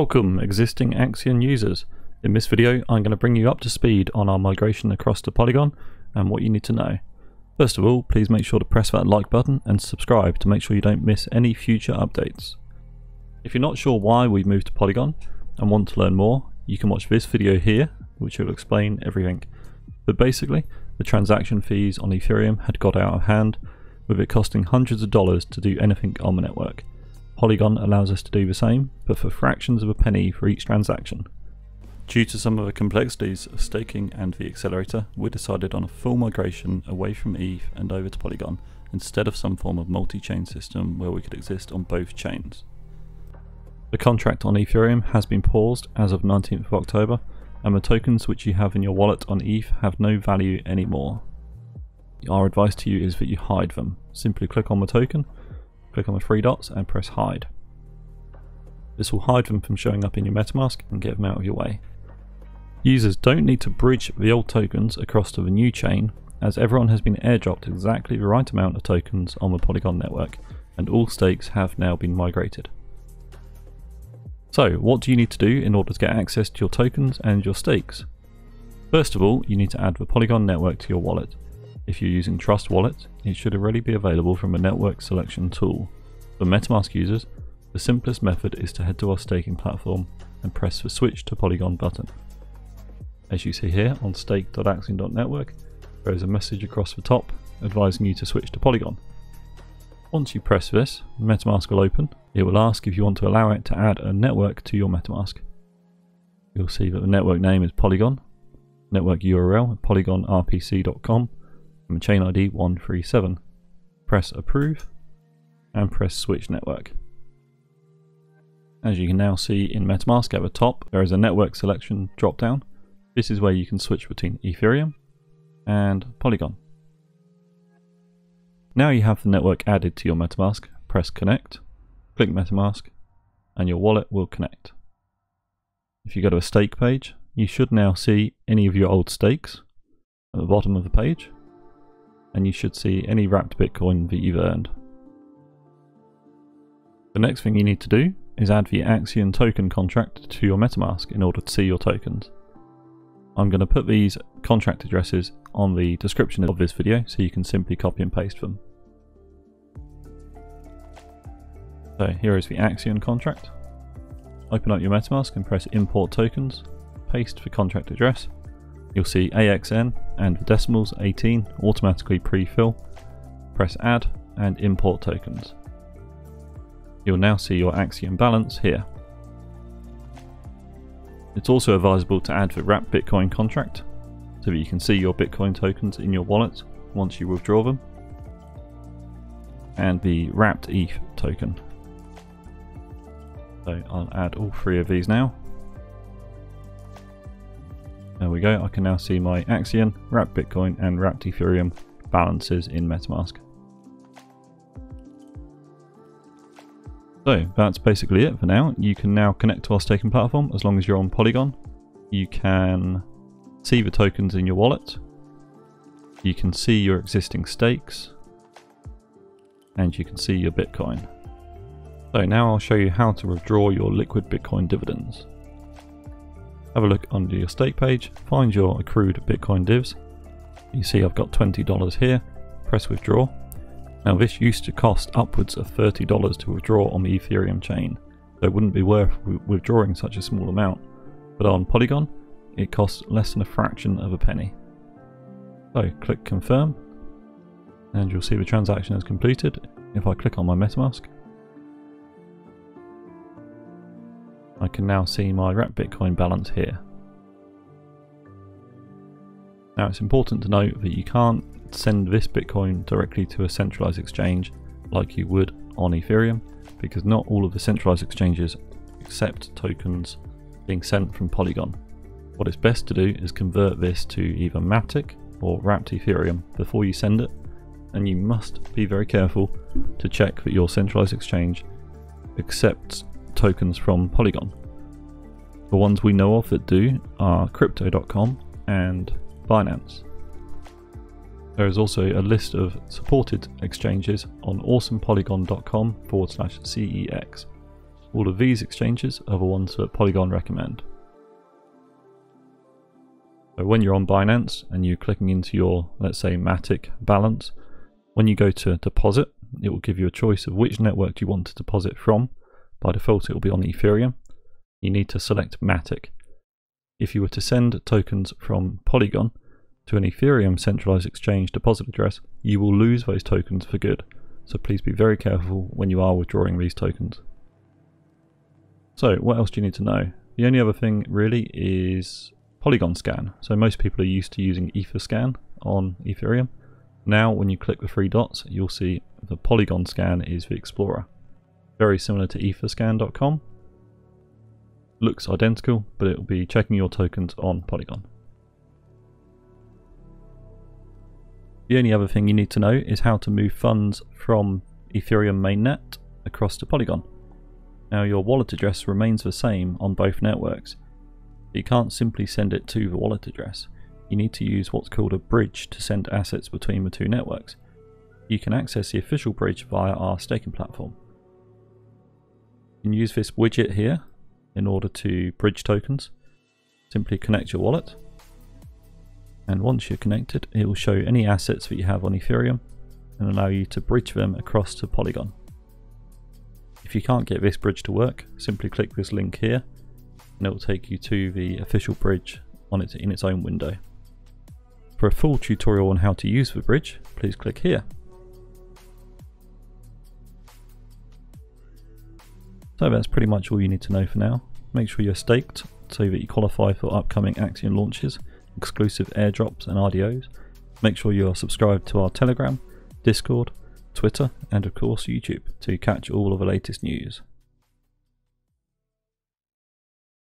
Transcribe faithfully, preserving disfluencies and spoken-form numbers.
Welcome existing Axion users. In this video I'm going to bring you up to speed on our migration across to Polygon and what you need to know. First of all, please make sure to press that like button and subscribe to make sure you don't miss any future updates. If you're not sure why we've moved to Polygon and want to learn more, you can watch this video here which will explain everything. But basically the transaction fees on Ethereum had got out of hand, with it costing hundreds of dollars to do anything on the network. Polygon allows us to do the same, but for fractions of a penny for each transaction. Due to some of the complexities of staking and the accelerator, we decided on a full migration away from E T H and over to Polygon, instead of some form of multi-chain system where we could exist on both chains. The contract on Ethereum has been paused as of nineteenth of October, and the tokens which you have in your wallet on E T H have no value anymore. Our advice to you is that you hide them. Simply click on the token, click on the three dots and press hide. This will hide them from showing up in your MetaMask and get them out of your way. Users don't need to bridge the old tokens across to the new chain, as everyone has been airdropped exactly the right amount of tokens on the Polygon network and all stakes have now been migrated. So what do you need to do in order to get access to your tokens and your stakes? First of all, you need to add the Polygon network to your wallet. If you're using Trust Wallet, it should already be available from the network selection tool. For MetaMask users, the simplest method is to head to our staking platform and press the switch to Polygon button. As you see here on stake dot axion dot network, there is a message across the top advising you to switch to Polygon. Once you press this, MetaMask will open. It will ask if you want to allow it to add a network to your MetaMask. You'll see that the network name is Polygon, network U R L polygon R P C dot com, and chain I D one three seven. Press approve and press switch network. As you can now see in MetaMask at the top, there is a network selection drop down. This is where you can switch between Ethereum and Polygon. Now you have the network added to your MetaMask, press connect, click MetaMask and your wallet will connect. If you go to a stake page, you should now see any of your old stakes at the bottom of the page, and you should see any wrapped Bitcoin that you've earned. The next thing you need to do is add the Axion token contract to your MetaMask in order to see your tokens. I'm going to put these contract addresses on the description of this video so you can simply copy and paste them. So here is the Axion contract. Open up your MetaMask and press import tokens, paste the contract address. You'll see A X N and the decimals eighteen automatically pre-fill. Press add and import tokens. You'll now see your Axion balance here. It's also advisable to add the wrapped Bitcoin contract so that you can see your Bitcoin tokens in your wallet once you withdraw them, and the wrapped E T H token. So I'll add all three of these now. There we go, I can now see my Axion, wrapped Bitcoin and wrapped Ethereum balances in MetaMask. So that's basically it for now. You can now connect to our staking platform as long as you're on Polygon. You can see the tokens in your wallet. You can see your existing stakes. And you can see your Bitcoin. So now I'll show you how to withdraw your liquid Bitcoin dividends. Have a look under your stake page, find your accrued Bitcoin divs. You see I've got twenty dollars here, press withdraw. Now this used to cost upwards of thirty dollars to withdraw on the Ethereum chain, so it wouldn't be worth withdrawing such a small amount. But on Polygon, it costs less than a fraction of a penny. So click confirm, and you'll see the transaction is completed. If I click on my MetaMask, I can now see my wrapped Bitcoin balance here. Now it's important to note that you can't send this Bitcoin directly to a centralized exchange like you would on Ethereum, because not all of the centralized exchanges accept tokens being sent from Polygon. What it's best to do is convert this to either Matic or wrapped Ethereum before you send it, and you must be very careful to check that your centralized exchange accepts tokens from Polygon. The ones we know of that do are crypto dot com and Binance. There is also a list of supported exchanges on awesome polygon dot com forward slash C E X. All of these exchanges are the ones that Polygon recommend. So when you're on Binance and you're clicking into your, let's say, Matic balance, when you go to deposit, it will give you a choice of which network you want to deposit from. By default, it will be on Ethereum. You need to select Matic. If you were to send tokens from Polygon to an Ethereum centralized exchange deposit address, you will lose those tokens for good. So please be very careful when you are withdrawing these tokens. So what else do you need to know? The only other thing really is Polygonscan. So most people are used to using Etherscan on Ethereum. Now when you click the three dots, you'll see the Polygonscan is the Explorer. Very similar to Etherscan dot com. Looks identical, but it will be checking your tokens on Polygon. The only other thing you need to know is how to move funds from Ethereum mainnet across to Polygon. Now your wallet address remains the same on both networks. You can't simply send it to the wallet address. You need to use what's called a bridge to send assets between the two networks. You can access the official bridge via our staking platform. You can use this widget here in order to bridge tokens. Simply connect your wallet, and once you're connected, it will show any assets that you have on Ethereum and allow you to bridge them across to Polygon. If you can't get this bridge to work, simply click this link here and it will take you to the official bridge on it in its own window. For a full tutorial on how to use the bridge, please click here. So that's pretty much all you need to know for now. Make sure you're staked so that you qualify for upcoming Axion launches, exclusive airdrops and R D Os. Make sure you're subscribed to our Telegram, Discord, Twitter and of course YouTube to catch all of the latest news.